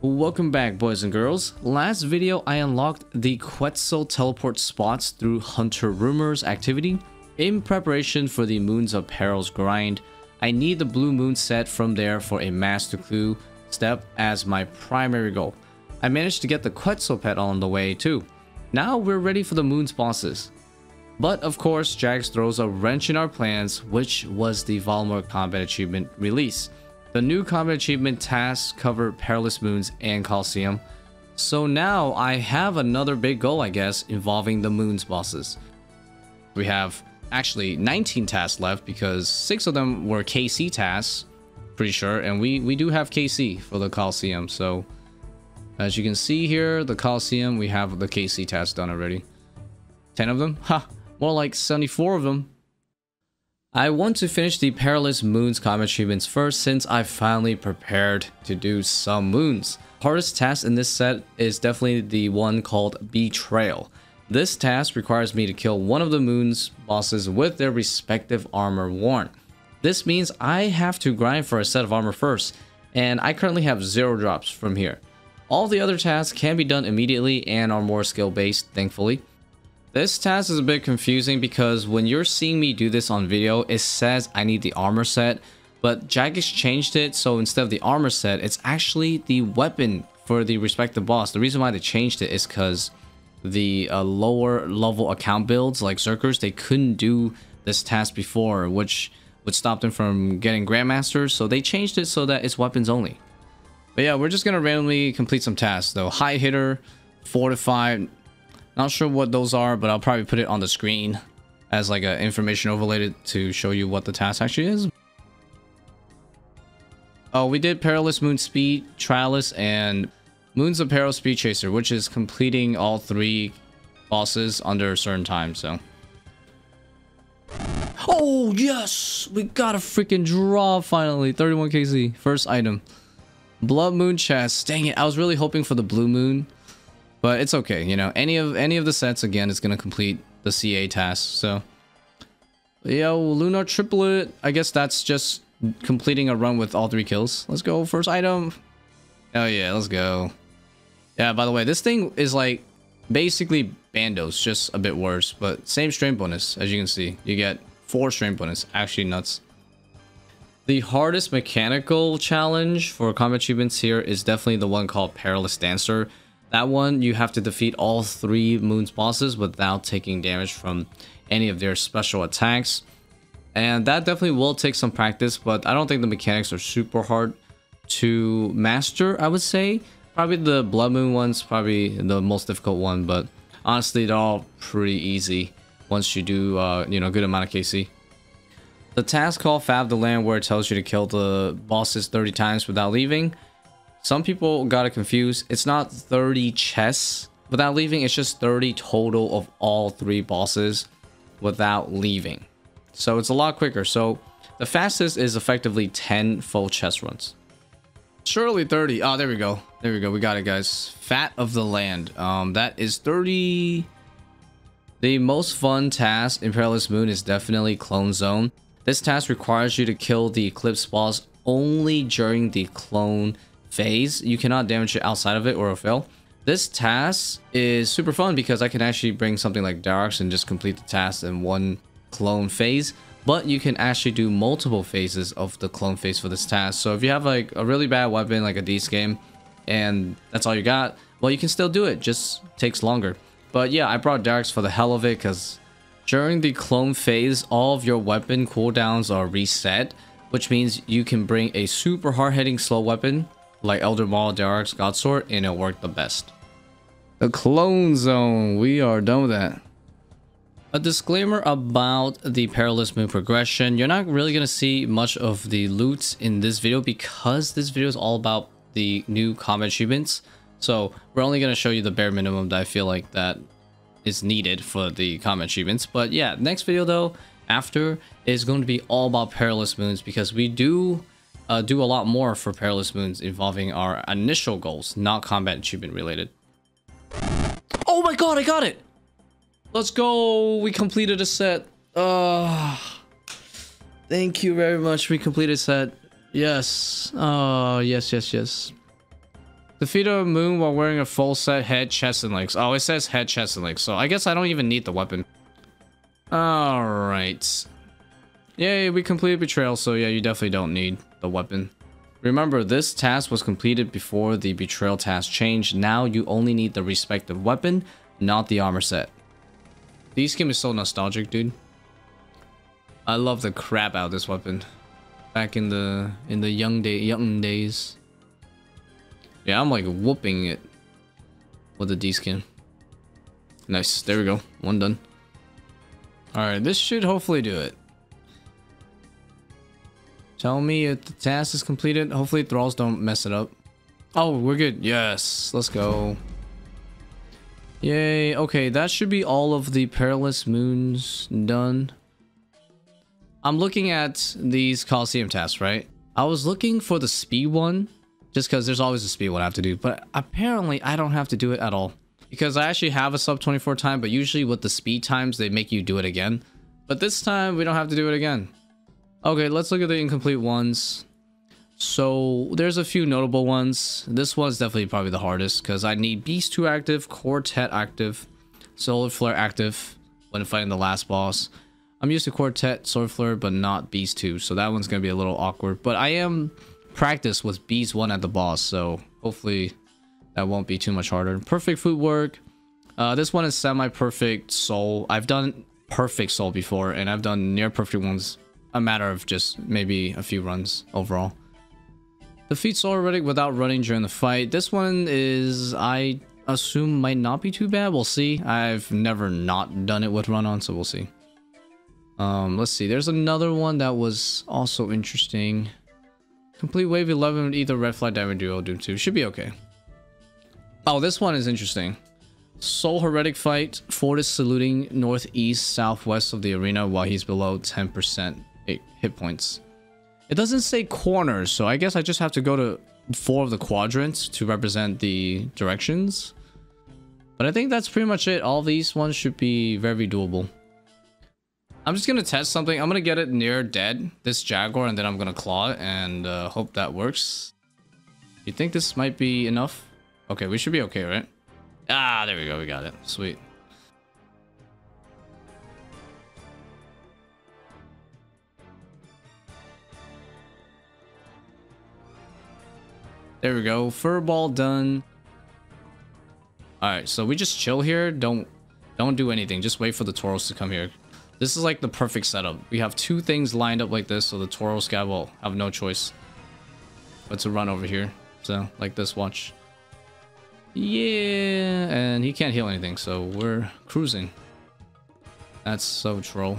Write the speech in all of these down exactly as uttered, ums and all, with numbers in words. Welcome back, boys and girls. Last video I unlocked the Quetzal teleport spots through Hunter Rumors activity in preparation for the Moon's Apparel's grind. I need the Blue Moon set from there for a Master Clue step as my primary goal. I managed to get the Quetzal pet on the way too. Now we're ready for the Moon's bosses. But of course Jagex throws a wrench in our plans, which was the Volmar combat achievement release. The new combat achievement tasks cover Perilous Moons and Colosseum, so now I have another big goal, I guess, involving the Moon's bosses. We have actually nineteen tasks left because six of them were K C tasks, pretty sure, and we, we do have K C for the Colosseum. So as you can see here, the Colosseum, we have the K C tasks done already. ten of them? Ha! More like seventy-four of them. I want to finish the Perilous Moons combat achievements first since I finally prepared to do some moons. Hardest task in this set is definitely the one called Betrayal. This task requires me to kill one of the Moons bosses with their respective armor worn. This means I have to grind for a set of armor first, and I currently have zero drops from here. All the other tasks can be done immediately and are more skill based, thankfully. This task is a bit confusing because when you're seeing me do this on video, it says I need the armor set, but Jagex changed it, so instead of the armor set, it's actually the weapon for the respective boss. The reason why they changed it is because the uh, lower level account builds like Zerkers, they couldn't do this task before, which would stop them from getting Grandmasters, so they changed it so that it's weapons only. But yeah, we're just gonna randomly complete some tasks though. High hitter, fortify. Not sure what those are, but I'll probably put it on the screen as like an information overlay to show you what the task actually is. Oh, we did Perilous Moon Speed, Trialist, and Moon's Apparel Speed Chaser, which is completing all three bosses under a certain time, so. Oh, yes! We got a freaking draw finally! thirty-one K C, first item. Blood Moon Chest. Dang it, I was really hoping for the Blue Moon. But it's okay, you know, any of any of the sets, again, is going to complete the C A task, so. Yo, Lunar Triplet. I guess that's just completing a run with all three kills. Let's go, first item. Oh yeah, let's go. Yeah, by the way, this thing is like basically Bandos, just a bit worse. But same strength bonus, as you can see. You get four strength bonus, actually nuts. The hardest mechanical challenge for combat achievements here is definitely the one called Perilous Dancer. That one, you have to defeat all three Moon's bosses without taking damage from any of their special attacks. And that definitely will take some practice, but I don't think the mechanics are super hard to master, I would say. Probably the Blood Moon one's probably the most difficult one, but honestly, they're all pretty easy once you do, uh, you know, a good amount of K C. The task called Fab the Land, where it tells you to kill the bosses thirty times without leaving. Some people got it confused. It's not thirty chests without leaving. It's just thirty total of all three bosses without leaving. So it's a lot quicker. So the fastest is effectively ten full chest runs. Surely thirty. Oh, there we go. There we go. We got it, guys. Fat of the Land. Um, that is thirty. The most fun task in Perilous Moon is definitely Clone Zone. This task requires you to kill the Eclipse boss only during the clone phase. You cannot damage it outside of it or it'll fail. This task is super fun because I can actually bring something like Dharok's and just complete the task in one clone phase, but you can actually do multiple phases of the clone phase for this task. So if you have like a really bad weapon like a D-skin and that's all you got, well, you can still do it, just takes longer. But yeah, I brought Dharok's for the hell of it because during the clone phase all of your weapon cooldowns are reset, which means you can bring a super hard-hitting slow weapon like Elder Maul, Dharok's, Godsword, and it'll work the best. The Clone Zone, we are done with that. A disclaimer about the Perilous Moon progression. You're not really going to see much of the loots in this video because this video is all about the new combat achievements. So we're only going to show you the bare minimum that I feel like that is needed for the combat achievements. But yeah, next video though, after, is going to be all about Perilous Moons because we do... Uh, do a lot more for Perilous Moons involving our initial goals, not combat achievement related. Oh my god, I got it! Let's go! We completed a set. Uh, thank you very much, we completed a set. Yes. Oh, uh, yes, yes, yes. Defeat a moon while wearing a full set head, chest, and legs. Oh, it says head, chest, and legs. So I guess I don't even need the weapon. Alright. Yay, we completed Betrayal. So yeah, you definitely don't need the weapon. Remember, this task was completed before the Betrayal task change. Now you only need the respective weapon, not the armor set. D-skin is so nostalgic, dude. I love the crap out of this weapon. Back in the in the young day young days. Yeah, I'm like whooping it with the D-skin. Nice. There we go. One done. Alright, this should hopefully do it. Tell me if the task is completed. Hopefully Thralls don't mess it up. Oh, we're good. Yes. Let's go. Yay. Okay, that should be all of the Perilous Moons done. I'm looking at these Colosseum tasks, right? I was looking for the speed one, just because there's always a speed one I have to do. But apparently, I don't have to do it at all. Because I actually have a sub twenty-four time, but usually with the speed times, they make you do it again. But this time, we don't have to do it again. Okay, let's look at the incomplete ones. So, there's a few notable ones. This one's definitely probably the hardest, because I need Beast two active, Quartet active, Soul Flare active when fighting the last boss. I'm used to Quartet, Soul Flare, but not Beast two, so that one's going to be a little awkward. But I am practiced with Beast one at the boss, so hopefully that won't be too much harder. Perfect Footwork. Uh, this one is Semi-Perfect Soul. I've done Perfect Soul before, and I've done near-perfect ones. A matter of just maybe a few runs overall. Defeat Soul Heretic without running during the fight. This one is, I assume, might not be too bad. We'll see. I've never not done it with run-on, so we'll see. Um, let's see. There's another one that was also interesting. Complete wave eleven with either Red Flag, Diamond Duo, Doom two. Should be okay. Oh, this one is interesting. Soul Heretic fight. Fortis saluting northeast, southwest of the arena while he's below ten percent hit points. It doesn't say corners, so I guess I just have to go to four of the quadrants to represent the directions. But I think that's pretty much it. All these ones should be very doable. I'm just going to test something. I'm going to get it near dead, this Jaguar, and then I'm going to claw it and uh, hope that works. You think this might be enough? Okay, we should be okay, right? Ah, there we go. We got it. Sweet. There we go. Furball done. Alright, so we just chill here. Don't, don't do anything. Just wait for the Tauros to come here. This is like the perfect setup. We have two things lined up like this, so the Tauros guy will have no choice but to run over here. So, like this, watch. Yeah, and he can't heal anything, so we're cruising. That's so troll.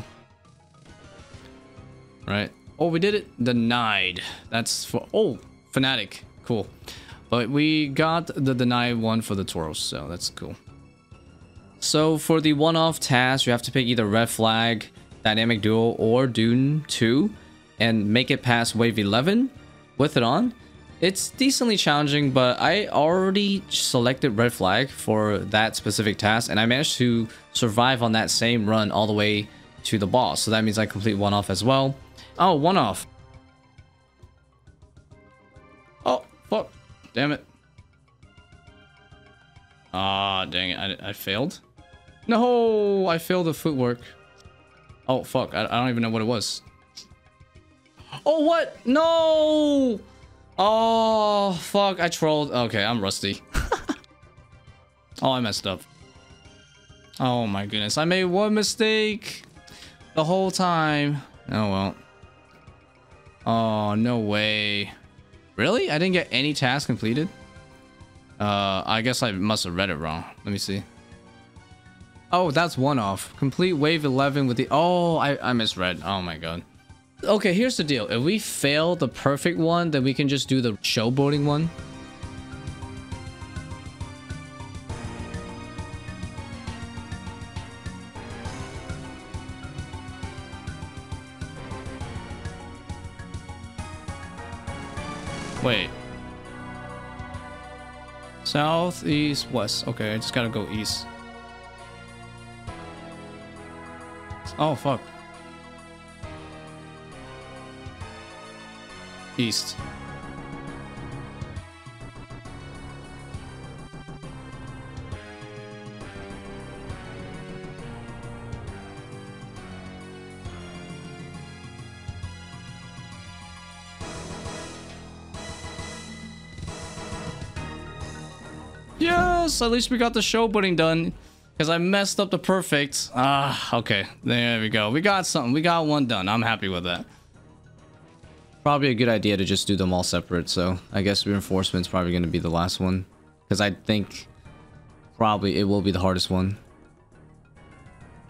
Right. Oh, we did it. Denied. That's for... Oh, Fnatic. Cool. But we got the denied one for the Tauros, so that's cool. So for the one-off task, you have to pick either Red Flag, Dynamic Duel, or Doom two and make it past wave eleven with it on. It's decently challenging, but I already selected Red Flag for that specific task, and I managed to survive on that same run all the way to the boss. So that means I complete one-off as well. Oh, one-off. Oh, fuck. Damn it. Ah, dang it. I, I failed. No, I failed the footwork. Oh, fuck. I, I don't even know what it was. Oh, what? No! Oh, fuck. I trolled. Okay, I'm rusty. Oh, I messed up. Oh, my goodness. I made one mistake the whole time. Oh, well. Oh, no way. Really? I didn't get any tasks completed? Uh, I guess I must have read it wrong. Let me see. Oh, that's one off. Complete wave eleven with the... Oh, I, I misread. Oh, my God. Okay, here's the deal. If we fail the perfect one, then we can just do the showboating one. Wait. South, east, west. Okay, I just gotta go east. Oh, fuck. East. Yes, at least we got the show putting done, because I messed up the perfect. Ah, okay, there we go. We got something. We got one done. I'm happy with that. Probably a good idea to just do them all separate, so I guess reinforcement's probably going to be the last one, because I think probably it will be the hardest one.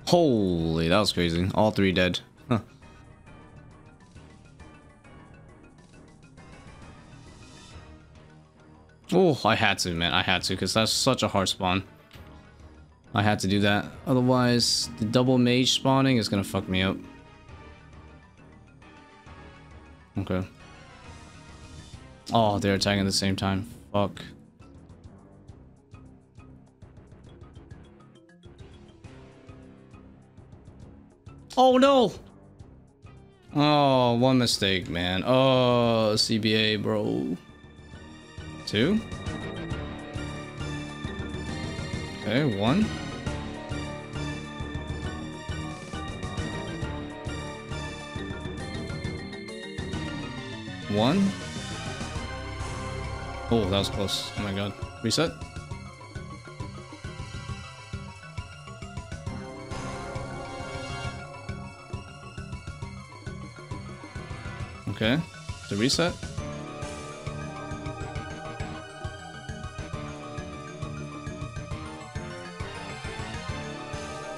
Holy, that was crazy. All three dead. Huh. Oh, I had to, man. I had to, because that's such a hard spawn. I had to do that. Otherwise, the double mage spawning is going to fuck me up. Okay. Oh, they're attacking at the same time. Fuck. Oh, no! Oh, one mistake, man. Oh, C B A, bro. Two. Okay, one. One. Oh, that was close. Oh my god. Reset. Okay. The reset.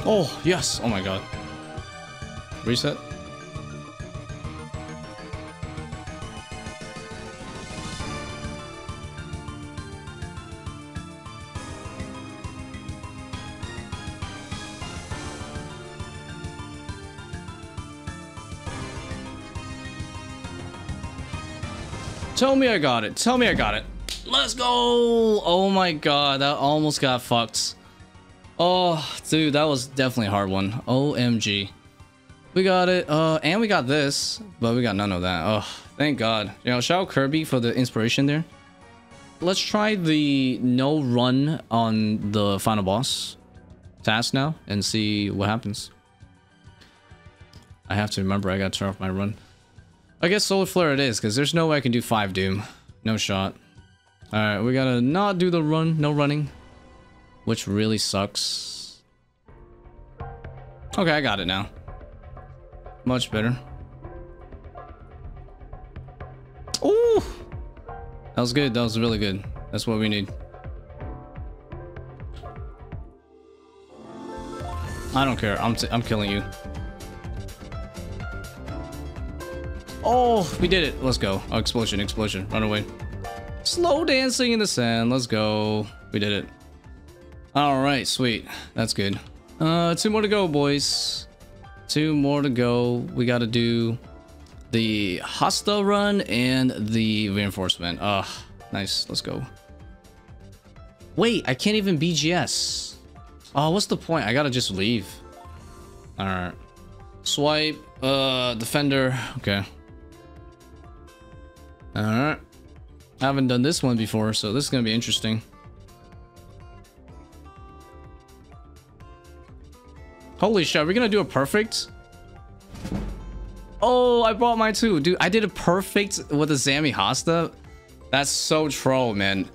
Oh, yes. Oh my god. Reset. Tell me I got it. Tell me I got it. Let's go. Oh my god. That almost got fucked. Oh, dude, that was definitely a hard one. O M G. We got it. Uh, and we got this, but we got none of that. Oh, thank God. You know, shout out Kirby for the inspiration there. Let's try the no run on the final boss task now and see what happens. I have to remember I gotta turn off my run. I guess Solar Flare it is, because there's no way I can do five Doom. No shot. Alright, we gotta not do the run. No running. Which really sucks. Okay, I got it now. Much better. Ooh! That was good. That was really good. That's what we need. I don't care. I'm, t I'm killing you. Oh, we did it. Let's go. Oh, explosion, explosion. Run away. Slow dancing in the sand. Let's go. We did it. All right, sweet. That's good. Uh, two more to go, boys. Two more to go. We got to do the hostile run and the reinforcement. Ah, uh, nice. Let's go. Wait, I can't even B G S. Oh, what's the point? I got to just leave. All right. Swipe. Uh, defender. Okay. All right. I haven't done this one before, so this is going to be interesting. Holy shit, are we gonna do a perfect? Oh, I brought mine too. Dude, I did a perfect with a Zami Hasta. That's so troll, man.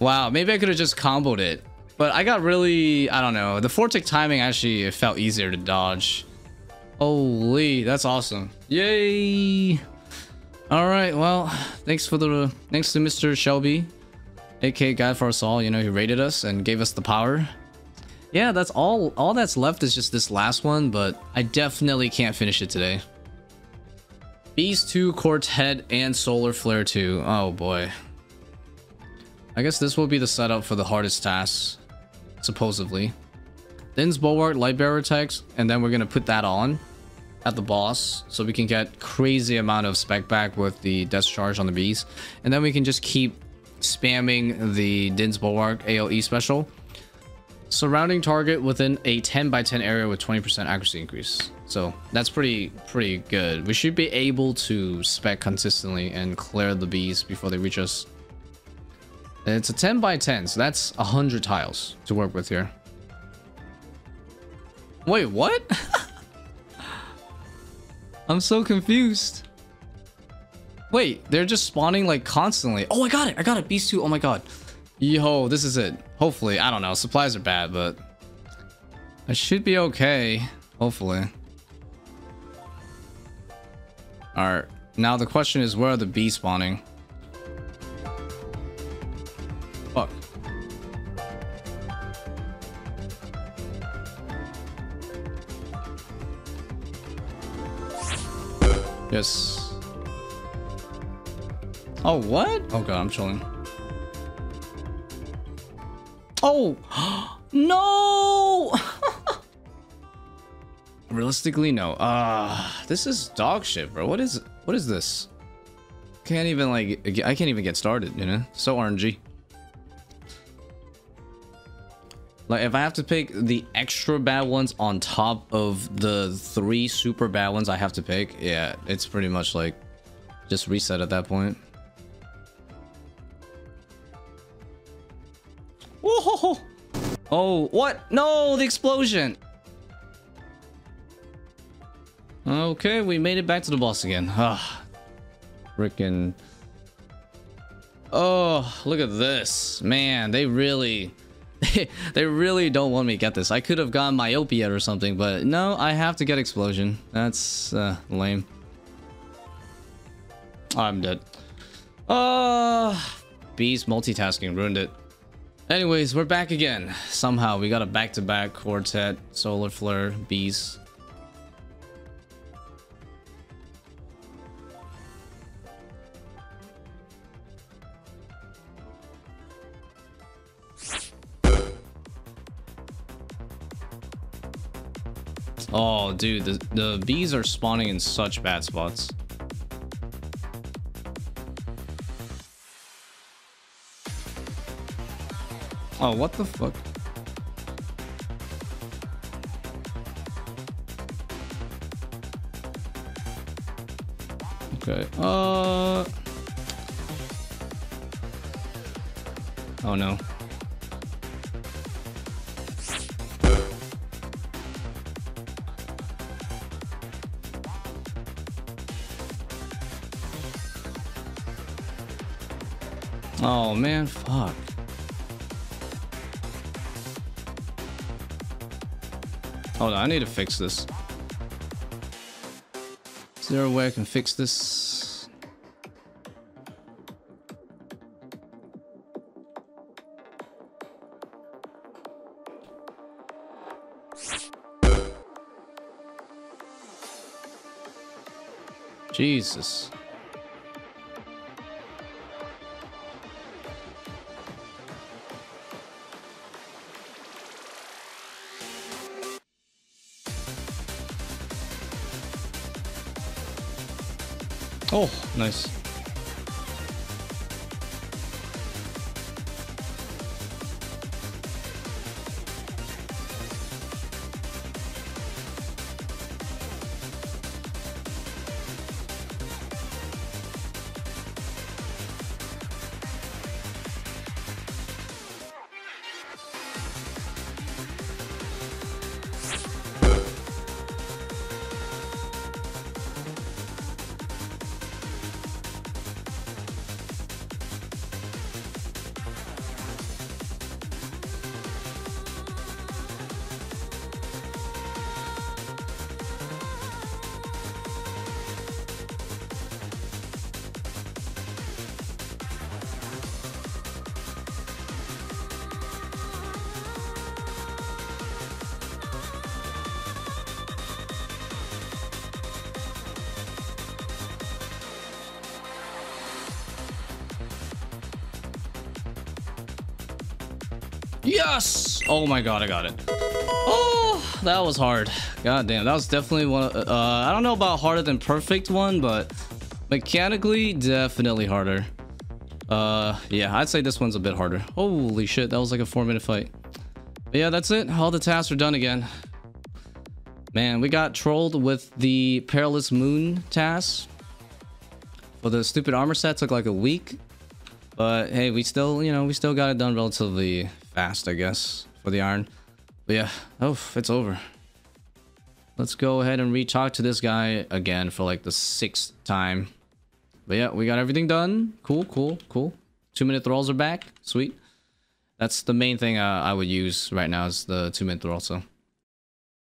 Wow, maybe I could have just comboed it. But I got really, I don't know. The four-tick timing actually, it felt easier to dodge. Holy, that's awesome. Yay! Alright, well, thanks for the thanks to Mister Shelby, aka God for us all. You know, he raided us and gave us the power. Yeah, that's all all that's left is just this last one, but I definitely can't finish it today. Beast two, Quartet, and Solar Flare two. Oh boy. I guess this will be the setup for the hardest tasks, supposedly. Dinh's Bulwark, Lightbearer attacks, and then we're gonna put that on at the boss so we can get crazy amount of spec back with the Death Charge on the beast. And then we can just keep spamming the Dinh's Bulwark A O E special. Surrounding target within a ten by ten area with twenty percent accuracy increase. So that's pretty pretty good. We should be able to spec consistently and clear the bees before they reach us. And it's a ten by ten, so that's one hundred tiles to work with here. Wait, what? I'm so confused. Wait, they're just spawning like constantly. Oh, I got it. I got it. Beast two. Oh my god. Yo, this is it. Hopefully. I don't know. Supplies are bad, but I should be okay. Hopefully. Alright. Now the question is, where are the bees spawning? Fuck. Yes. Oh, what? Oh, God. I'm chilling. Oh! No! Realistically, no. Uh, this is dog shit, bro. What is what is this? Can't even, like, I can't even get started, you know? So R N G. Like, if I have to pick the extra bad ones on top of the three super bad ones I have to pick, yeah, it's pretty much, like, just reset at that point. Oh, oh, what? No, the explosion. Okay, we made it back to the boss again. Ah, freaking. Oh, look at this, man. They really, they really don't want me to get this. I could have gone myopia or something, but no, I have to get explosion. That's uh, lame. I'm dead. Ah, uh, bees multitasking ruined it. Anyways, we're back again. Somehow we got a back-to-back quartet, solar flare, bees. Oh, dude, the, the bees are spawning in such bad spots. Oh, what the fuck? Okay. Uh. Oh no. Oh man, fuck. Hold on, I need to fix this. Is there a way I can fix this? Jesus. Oh, nice. Yes! Oh my god, I got it. Oh, that was hard. God damn, that was definitely one. Uh, I don't know about harder than perfect one, but mechanically, definitely harder. Uh, yeah, I'd say this one's a bit harder. Holy shit, that was like a four minute fight. But yeah, that's it. All the tasks are done again. Man, we got trolled with the Perilous Moon task. Well, the stupid armor set took like a week. But hey, we still, you know, we still got it done relatively fast, I guess, for the iron. But yeah, oh, it's over. Let's go ahead and re-talk to this guy again for like the sixth time. But yeah, we got everything done. Cool, cool, cool. Two minute thralls are back. Sweet. That's the main thing uh, I would use right now is the two-minute throttle.